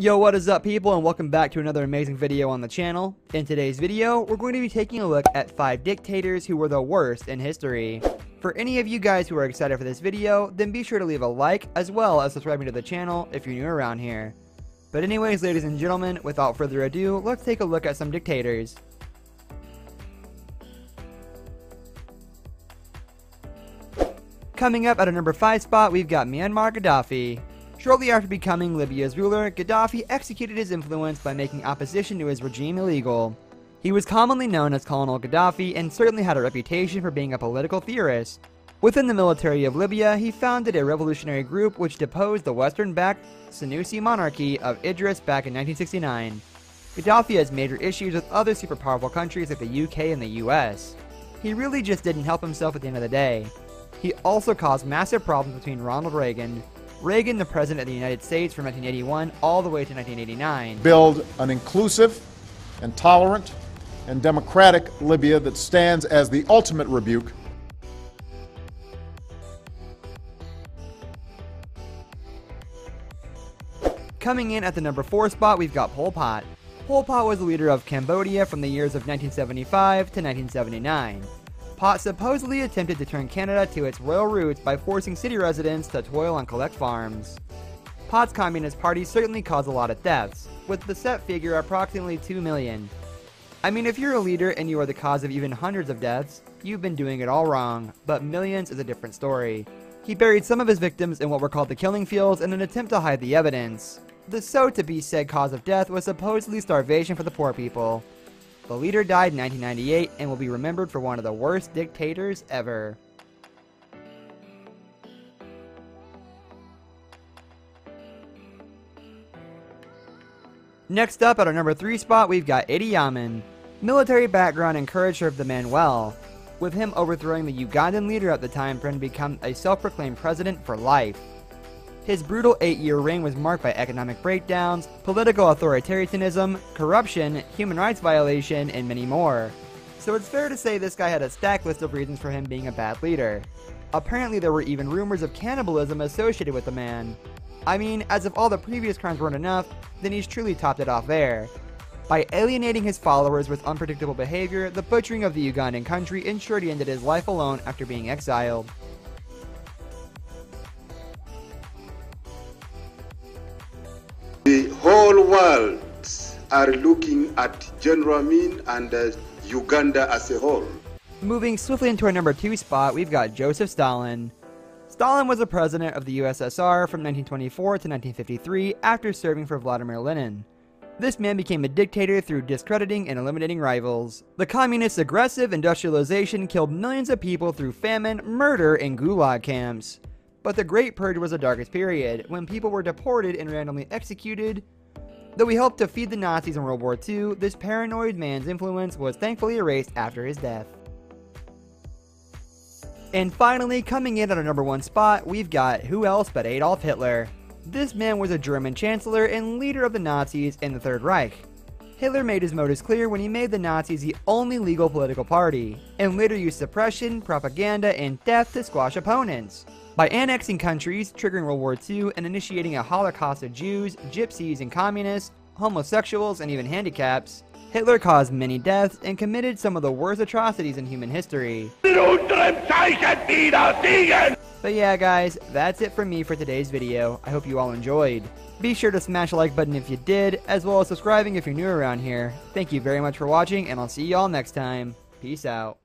Yo, what is up, people, and welcome back to another amazing video on the channel. In today's video, we're going to be taking a look at 5 dictators who were the worst in history. For any of you guys who are excited for this video, then be sure to leave a like as well as subscribing to the channel if you're new around here. But anyways, ladies and gentlemen, without further ado, let's take a look at some dictators. Coming up at our number 5 spot, we've got Muammar Gaddafi. Shortly after becoming Libya's ruler, Gaddafi executed his influence by making opposition to his regime illegal. He was commonly known as Colonel Gaddafi and certainly had a reputation for being a political theorist. Within the military of Libya, he founded a revolutionary group which deposed the Western-backed Senussi monarchy of Idris back in 1969. Gaddafi has major issues with other super powerful countries like the UK and the US. He really just didn't help himself at the end of the day. He also caused massive problems between Ronald Reagan, the President of the United States from 1981 all the way to 1989. Build an inclusive and tolerant and democratic Libya that stands as the ultimate rebuke. Coming in at the number 4 spot, we've got Pol Pot. Pol Pot was the leader of Cambodia from the years of 1975 to 1979. Pot supposedly attempted to turn Canada to its royal roots by forcing city residents to toil on collect farms. Pot's Communist Party certainly caused a lot of deaths, with the set figure approximately 2 million. I mean, if you're a leader and you are the cause of even hundreds of deaths, you've been doing it all wrong, but millions is a different story. He buried some of his victims in what were called the killing fields in an attempt to hide the evidence. The so-to-be-said cause of death was supposedly starvation for the poor people. The leader died in 1998 and will be remembered for one of the worst dictators ever. Next up at our number 3 spot, we've got Idi Amin. Military background and courage served the man well, with him overthrowing the Ugandan leader at the time for him to become a self-proclaimed president for life. His brutal 8-year reign was marked by economic breakdowns, political authoritarianism, corruption, human rights violation, and many more. So it's fair to say this guy had a stack list of reasons for him being a bad leader. Apparently there were even rumors of cannibalism associated with the man. I mean, as if all the previous crimes weren't enough, then he's truly topped it off there. By alienating his followers with unpredictable behavior, the butchering of the Ugandan country ensured he ended his life alone after being exiled. The whole world are looking at General Amin and Uganda as a whole. Moving swiftly into our number 2 spot, we've got Joseph Stalin. Stalin was the president of the USSR from 1924 to 1953 after serving for Vladimir Lenin. This man became a dictator through discrediting and eliminating rivals. The communists' aggressive industrialization killed millions of people through famine, murder, and gulag camps. But the Great Purge was the darkest period, when people were deported and randomly executed. Though he helped defeat the Nazis in World War II, this paranoid man's influence was thankfully erased after his death. And finally, coming in at our number 1 spot, we've got who else but Adolf Hitler. This man was a German chancellor and leader of the Nazis and the Third Reich. Hitler made his motives clear when he made the Nazis the only legal political party, and later used suppression, propaganda, and death to squash opponents. By annexing countries, triggering World War II, and initiating a Holocaust of Jews, gypsies and communists, homosexuals, and even handicaps, Hitler caused many deaths and committed some of the worst atrocities in human history. But yeah guys, that's it from me for today's video. I hope you all enjoyed. Be sure to smash the like button if you did, as well as subscribing if you're new around here. Thank you very much for watching, and I'll see y'all next time. Peace out.